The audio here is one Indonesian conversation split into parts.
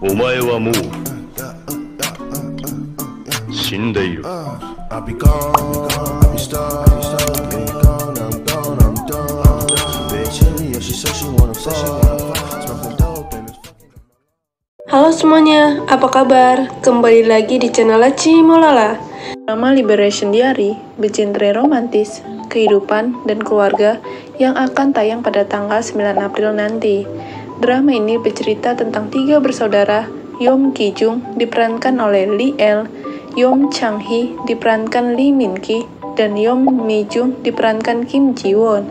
오마에와 무 신데이루 Halo semuanya, apa kabar? Kembali lagi di channel Lachimolala. Drama Liberation Diary bergenre romantis, kehidupan, dan keluarga yang akan tayang pada tanggal 9 April nanti. Drama ini bercerita tentang tiga bersaudara, Yom Ki-jung diperankan oleh Lee El, Yom Chang-hee diperankan Lee Min-ki, dan Yom Mi-jung diperankan Kim Ji-won.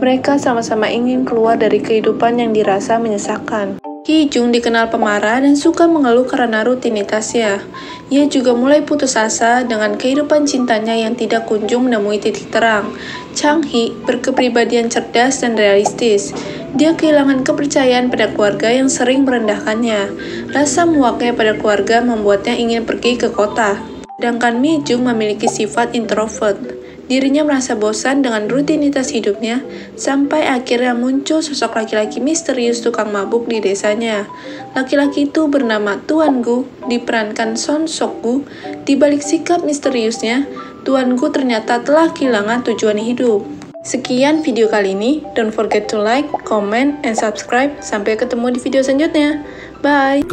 Mereka sama-sama ingin keluar dari kehidupan yang dirasa menyesakkan. Ki-jung dikenal pemarah dan suka mengeluh karena rutinitasnya. Ia juga mulai putus asa dengan kehidupan cintanya yang tidak kunjung menemui titik terang. Chang-hee berkepribadian cerdas dan realistis. Dia kehilangan kepercayaan pada keluarga yang sering merendahkannya. Rasa muaknya pada keluarga membuatnya ingin pergi ke kota. Sedangkan Mi-jung memiliki sifat introvert. Dirinya merasa bosan dengan rutinitas hidupnya, sampai akhirnya muncul sosok laki-laki misterius tukang mabuk di desanya. Laki-laki itu bernama Tuan Gu, diperankan Son Seok-gu. Di balik sikap misteriusnya, Tuan Gu ternyata telah kehilangan tujuan hidup. Sekian video kali ini, don't forget to like, comment, and subscribe. Sampai ketemu di video selanjutnya. Bye!